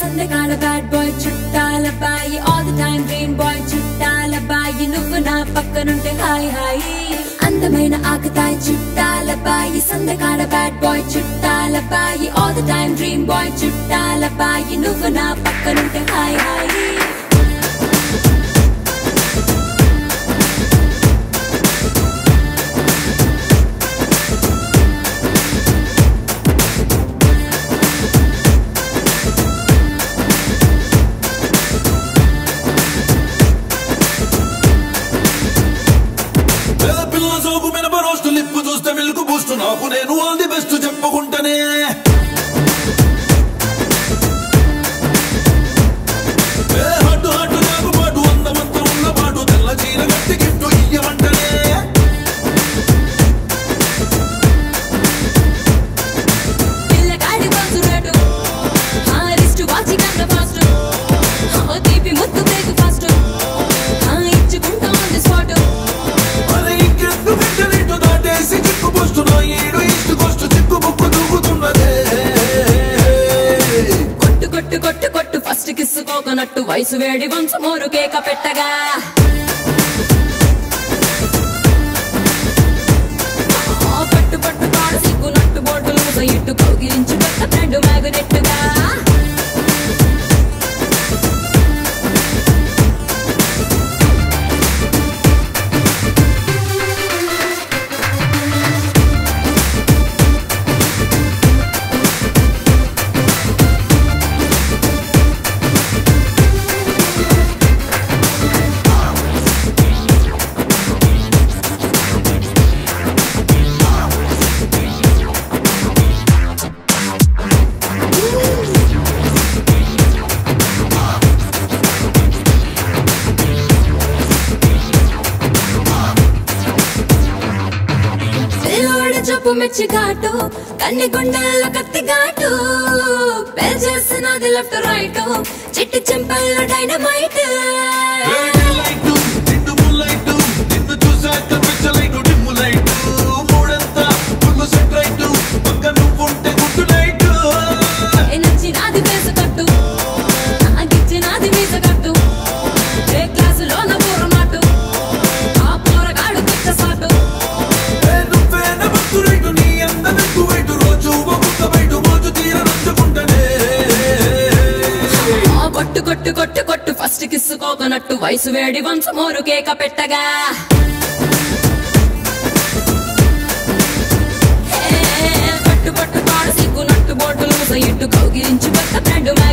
Sunday kind of bad boy Chuttalabbayi all the time green boy Chuttalabbayi nuvvu na pakkanunte hi hi andamaina aakatai Chuttalabbayi Sunday kind of bad boy Chuttalabbayi all the time dream boy Chuttalabbayi nuvvu na pakkanunte hi hi all the best to Jappakuntane. Coconut to ice, where they want some more to cake up at a guy. चुप मिर्ची घाटू कन्नी गुंडल कत्ति घाटू bell जैसे ना दिल left right चिट्टी चंपल dynamite first kiss coconut to ice vedi once more cake pettaga hey pattu pattu paadu siggu nut bottle musa ittu kaugirinchi batta brandu